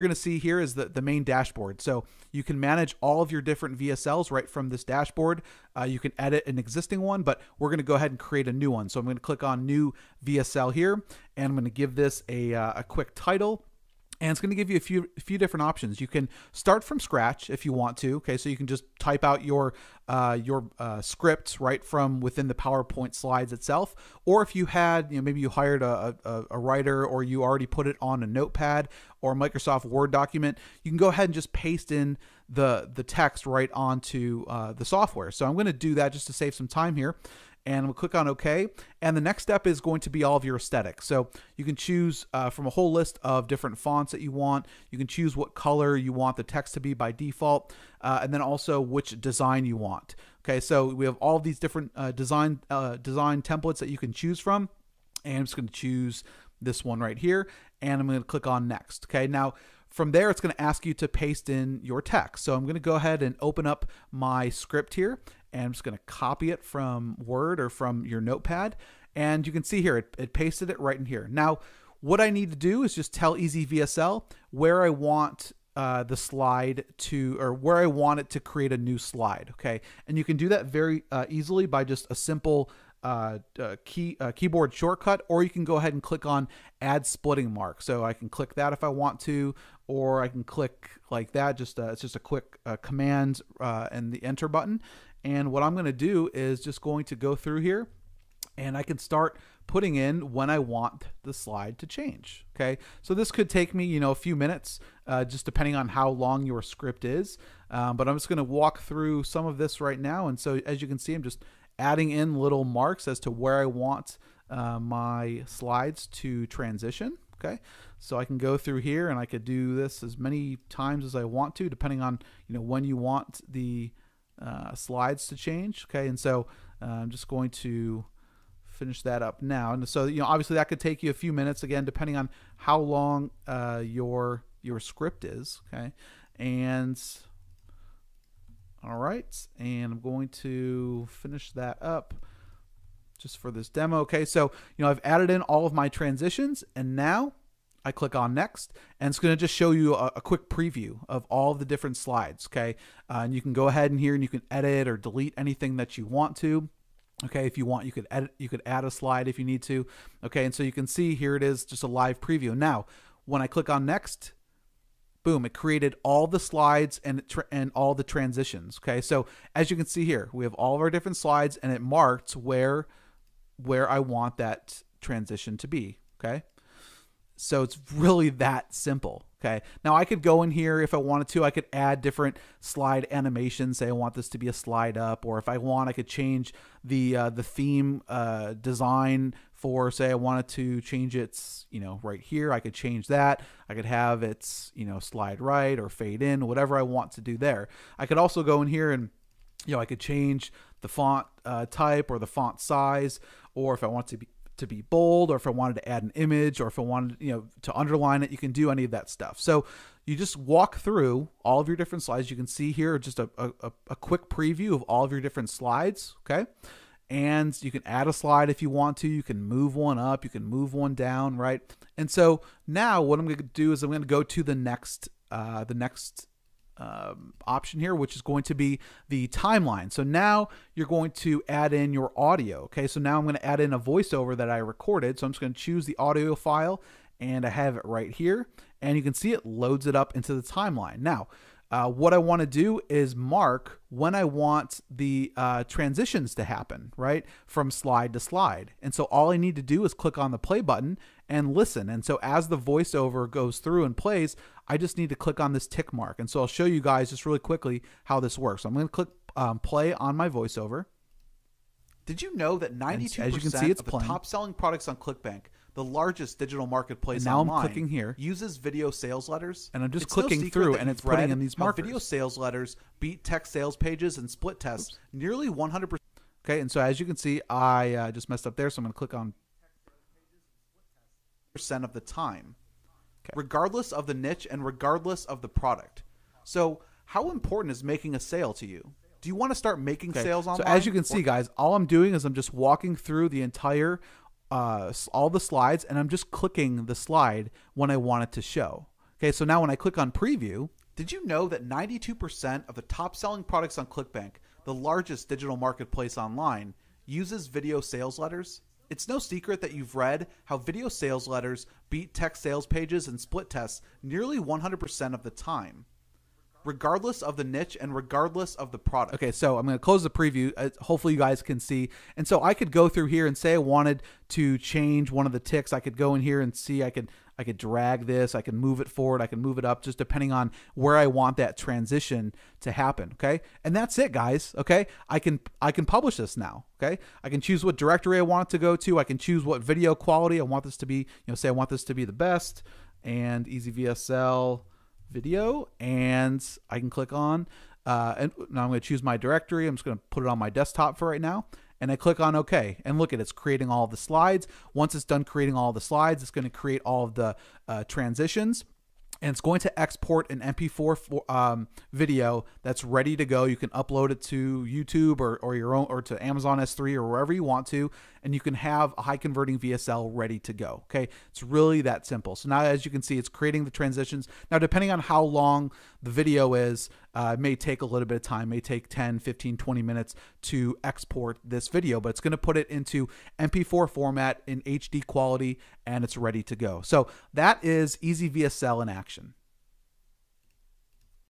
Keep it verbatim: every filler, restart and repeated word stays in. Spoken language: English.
going to see here is the, the main dashboard. So you can manage all of your different V S Ls right from this dashboard. Uh, you can edit an existing one, but we're going to go ahead and create a new one. So I'm going to click on new V S L here, and I'm going to give this a, uh, a quick title. And it's going to give you a few a few different options. You can start from scratch if you want to. Okay, so you can just type out your uh, your uh, scripts right from within the PowerPoint slides itself. Or if you had, you know, maybe you hired a, a, a writer, or you already put it on a notepad or a Microsoft Word document, you can go ahead and just paste in the the text right onto uh, the software. So I'm going to do that just to save some time here. And we'll click on OK. And the next step is going to be all of your aesthetics. So you can choose uh, from a whole list of different fonts that you want. You can choose what color you want the text to be by default, uh, and then also which design you want. Okay, so we have all these different uh, design uh, design templates that you can choose from. And I'm just going to choose this one right here, and I'm going to click on Next. Okay, now from there, it's going to ask you to paste in your text. So I'm going to go ahead and open up my script here. And I'm just going to copy it from Word or from your notepad. And you can see here, it, it pasted it right in here. Now, what I need to do is just tell EasyVSL where I want uh, the slide to, or where I want it to create a new slide. Okay. And you can do that very uh, easily by just a simple uh, uh, key uh, keyboard shortcut, or you can go ahead and click on add splitting mark. So I can click that if I want to, or I can click like that. Just uh, it's just a quick uh, command uh, and the enter button. And what I'm going to do is just going to go through here, and I can start putting in when I want the slide to change. Okay, so this could take me, you know, a few minutes, uh, just depending on how long your script is. Um, but I'm just going to walk through some of this right now. And so as you can see, I'm just adding in little marks as to where I want uh, my slides to transition. Okay, so I can go through here, and I could do this as many times as I want to, depending on, you know, when you want the Uh, slides to change. Okay, and so uh, I'm just going to finish that up now. And so, you know, obviously that could take you a few minutes, again, depending on how long uh, your your script is. Okay, and all right, and I'm going to finish that up just for this demo. Okay, so, you know, I've added in all of my transitions, and now I click on Next, and it's going to just show you a, a quick preview of all of the different slides. Okay, uh, and you can go ahead in here and you can edit or delete anything that you want to. Okay, if you want, you could edit, you could add a slide if you need to. Okay, and so you can see here it is, just a live preview. Now, when I click on Next, boom, it created all the slides and and all the transitions. Okay, so as you can see here, we have all of our different slides, and it marked where where I want that transition to be. Okay. So it's really that simple. Okay. Now I could go in here if I wanted to, I could add different slide animations. Say I want this to be a slide up, or if I want, I could change the, uh, the theme uh, design for, say I wanted to change its, you know, right here. I could change that. I could have its, you know, slide right or fade in, whatever I want to do there. I could also go in here and, you know, I could change the font uh, type or the font size, or if I want to be to be bold, or if I wanted to add an image, or if I wanted, you know, to underline it, you can do any of that stuff. So you just walk through all of your different slides. You can see here just a, a, a quick preview of all of your different slides. Okay. And you can add a slide if you want to, you can move one up, you can move one down. Right. And so now what I'm going to do is I'm going to go to the next, uh, the next Um, option here, which is going to be the timeline. So now you're going to add in your audio. Okay, so now I'm going to add in a voiceover that I recorded. So I'm just going to choose the audio file, and I have it right here, and you can see it loads it up into the timeline. Now uh, what I want to do is mark when I want the uh, transitions to happen, right, from slide to slide. And so all I need to do is click on the play button and listen. And so as the voiceover goes through and plays, I just need to click on this tick mark. And so I'll show you guys just really quickly how this works. So I'm going to click um, play on my voiceover. Did you know that ninety-two percent as you can see, it's of the top selling products on ClickBank, the largest digital marketplace now online, I'm clicking here, uses video sales letters? And I'm just it's clicking no through and it's putting in these markers. Video sales letters beat text sales pages and split tests Oops. nearly one hundred percent. Okay, and so as you can see, I uh, just messed up there. So I'm going to click on percent of the time. Okay. Regardless of the niche and regardless of the product. So how important is making a sale to you? Do you want to start making okay. sales online? So as you can see, guys, all I'm doing is I'm just walking through the entire, uh, all the slides, and I'm just clicking the slide when I want it to show. Okay, so now when I click on preview, did you know that ninety-two percent of the top selling products on ClickBank, the largest digital marketplace online, uses video sales letters? It's no secret that you've read how video sales letters beat text sales pages and split tests nearly one hundred percent of the time, regardless of the niche and regardless of the product. Okay, so I'm going to close the preview. Uh, hopefully you guys can see. And so I could go through here and say I wanted to change one of the ticks. I could go in here and see I could I could drag this. I can move it forward. I can move it up, just depending on where I want that transition to happen. Okay, and that's it, guys. Okay, I can I can publish this now. Okay, I can choose what directory I want it to go to. I can choose what video quality I want this to be. You know, say I want this to be the best and EasyVSL video, and I can click on uh, and now I'm going to choose my directory. I'm just going to put it on my desktop for right now, and I click on OK, and look at it's creating all the slides. Once it's done creating all the slides, it's going to create all of the uh, transitions, and it's going to export an M P four for, um, video that's ready to go. You can upload it to YouTube or, or your own, or to Amazon S three or wherever you want to, and you can have a high converting V S L ready to go. Okay, it's really that simple. So now, as you can see, it's creating the transitions. Now, depending on how long the video is, uh, it may take a little bit of time, it may take ten, fifteen, twenty minutes to export this video, but it's going to put it into M P four format in H D quality, and it's ready to go. So that is EasyVSL in action.